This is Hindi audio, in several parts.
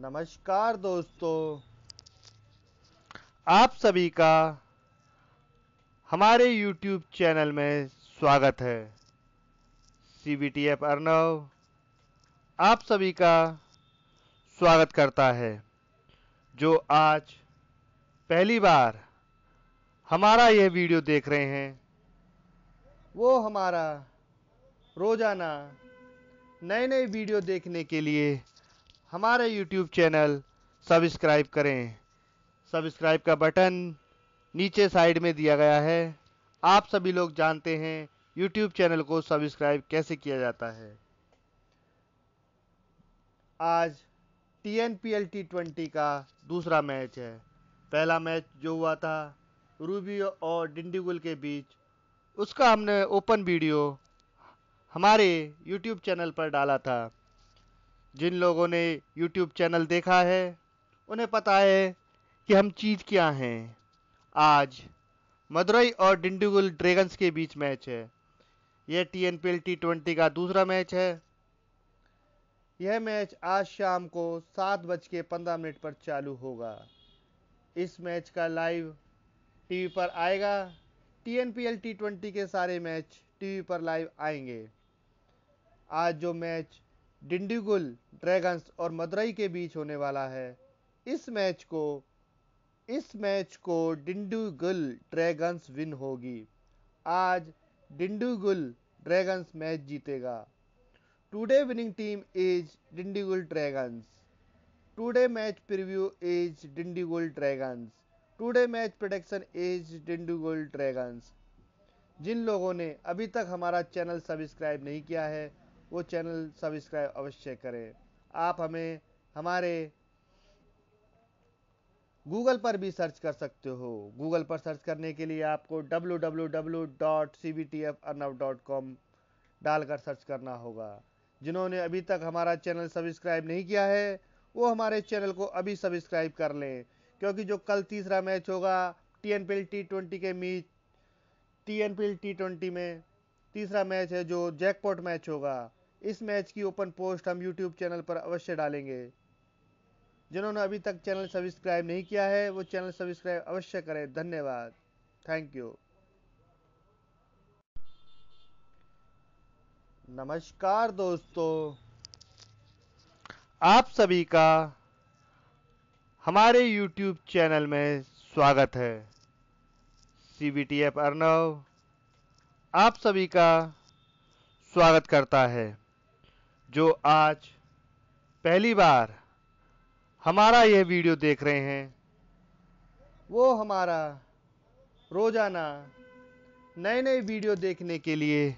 नमस्कार दोस्तों, आप सभी का हमारे YouTube चैनल में स्वागत है। CBTF अर्नव आप सभी का स्वागत करता है, जो आज पहली बार हमारा यह वीडियो देख रहे हैं। वो हमारा रोज़ाना नए नए वीडियो देखने के लिए हमारे YouTube चैनल सब्सक्राइब करें। सब्सक्राइब का बटन नीचे साइड में दिया गया है। आप सभी लोग जानते हैं YouTube चैनल को सब्सक्राइब कैसे किया जाता है। आज TNPL T20 का दूसरा मैच है। पहला मैच जो हुआ था रूबी और डिंडीगुल के बीच, उसका हमने ओपन वीडियो हमारे YouTube चैनल पर डाला था। जिन लोगों ने YouTube चैनल देखा है उन्हें पता है कि हम चीज़ क्या हैं। आज मदुरई और डिंडिगुल ड्रैगन्स के बीच मैच है। यह TNPL T20 का दूसरा मैच है। यह मैच आज शाम को 7:15 पर चालू होगा। इस मैच का लाइव टीवी पर आएगा। TNPL T20 के सारे मैच टीवी पर लाइव आएंगे। आज जो मैच डिंडिगुल ड्रैगन्स और मदुरई के बीच होने वाला है, इस मैच को डिंडिगुल ड्रैगन्स विन होगी। आज डिंडिगुल ड्रैगन्स मैच जीतेगा। Today winning team is Dindigul Dragons. Today match preview is Dindigul Dragons. Today match prediction is Dindigul Dragons. जिन लोगों ने अभी तक हमारा चैनल सब्सक्राइब नहीं किया है वो चैनल सब्सक्राइब अवश्य करें। आप हमें हमारे गूगल पर भी सर्च कर सकते हो। गूगल पर सर्च करने के लिए आपको www.cbtfarnav.com डालकर सर्च करना होगा। जिन्होंने अभी तक हमारा चैनल सब्सक्राइब नहीं किया है वो हमारे चैनल को अभी सब्सक्राइब कर लें, क्योंकि जो कल तीसरा मैच होगा TNPL T20 में तीसरा मैच है, जो जैकपॉट मैच होगा। इस मैच की ओपन पोस्ट हम YouTube चैनल पर अवश्य डालेंगे। जिन्होंने अभी तक चैनल सब्सक्राइब नहीं किया है वो चैनल सब्सक्राइब अवश्य करें। धन्यवाद, थैंक यू। नमस्कार दोस्तों, आप सभी का हमारे YouTube चैनल में स्वागत है। CBTF अर्नव आप सभी का स्वागत करता है, जो आज पहली बार हमारा यह वीडियो देख रहे हैं। वो हमारा रोज़ाना नए नए वीडियो देखने के लिए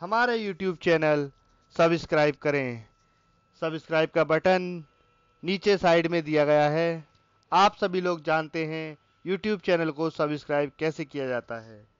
हमारे YouTube चैनल सब्सक्राइब करें। सब्सक्राइब का बटन नीचे साइड में दिया गया है। आप सभी लोग जानते हैं YouTube चैनल को सब्सक्राइब कैसे किया जाता है।